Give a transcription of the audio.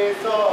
So